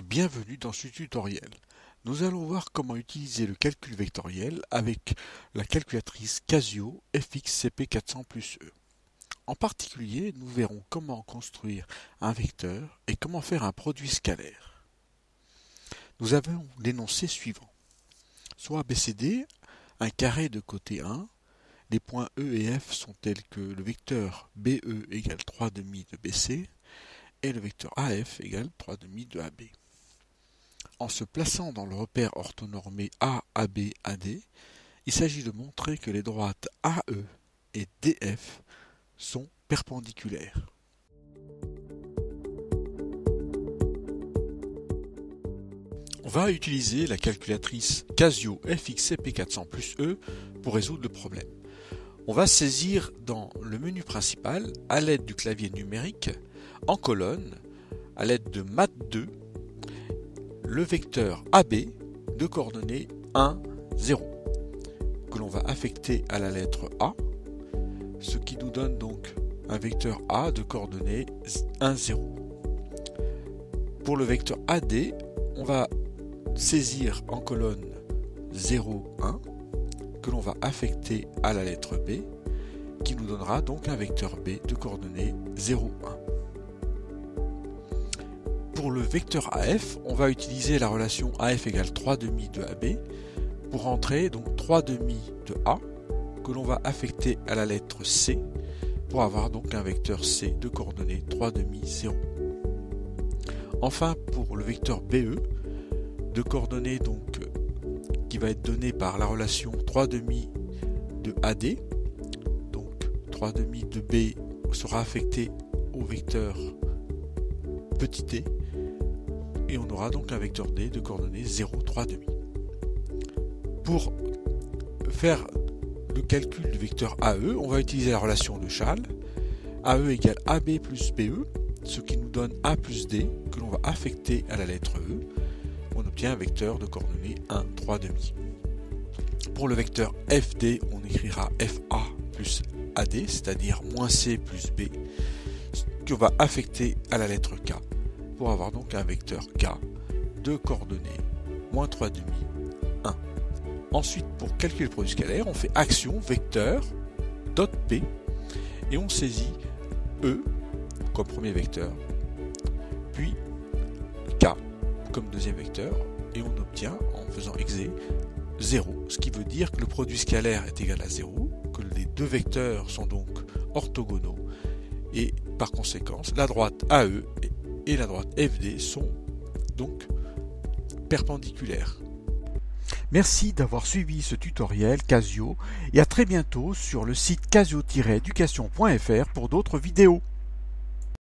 et bienvenue dans ce tutoriel. Nous allons voir comment utiliser le calcul vectoriel avec la calculatrice Casio fx-CP400+E. En particulier, nous verrons comment construire un vecteur et comment faire un produit scalaire. Nous avons l'énoncé suivant. Soit ABCD, un carré de côté 1, les points E et F sont tels que le vecteur BE égale 3/2 de BC, et le vecteur AF égale 3/2 de AB. En se plaçant dans le repère orthonormé AAB AD, il s'agit de montrer que les droites AE et DF sont perpendiculaires. On va utiliser la calculatrice Casio fx-CP400+E pour résoudre le problème. On va saisir dans le menu principal, à l'aide du clavier numérique, en colonne, à l'aide de MAT2, le vecteur AB de coordonnées 1, 0, que l'on va affecter à la lettre A, ce qui nous donne donc un vecteur A de coordonnées 1, 0. Pour le vecteur AD, on va saisir en colonne 0, 1, que l'on va affecter à la lettre B, qui nous donnera donc un vecteur B de coordonnées 0, 1. Pour le vecteur AF, on va utiliser la relation AF égale 3/2 de AB pour entrer donc 3/2 de A que l'on va affecter à la lettre C pour avoir donc un vecteur C de coordonnées 3/2, 0. Enfin, pour le vecteur BE, de coordonnées donc qui va être donné par la relation 3/2 de AD, donc 3/2 de B sera affecté au vecteur petit d, et on aura donc un vecteur D de coordonnées 0, 3/2. Pour faire le calcul du vecteur AE, on va utiliser la relation de Chasles, AE égale AB plus BE, ce qui nous donne A plus D, que l'on va affecter à la lettre E, on obtient un vecteur de coordonnées 1, 3/2. Pour le vecteur FD, on écrira FA plus AD, c'est-à-dire moins C plus B, qu'on va affecter à la lettre K pour avoir donc un vecteur K de coordonnées moins 3/2, 1. Ensuite, pour calculer le produit scalaire, on fait action vecteur dot P et on saisit E comme premier vecteur, puis K comme deuxième vecteur, et on obtient en faisant exé 0, ce qui veut dire que le produit scalaire est égal à 0, que les deux vecteurs sont donc orthogonaux, et par conséquent, la droite AE et la droite FD sont donc perpendiculaires. Merci d'avoir suivi ce tutoriel Casio et à très bientôt sur le site casio-education.fr pour d'autres vidéos.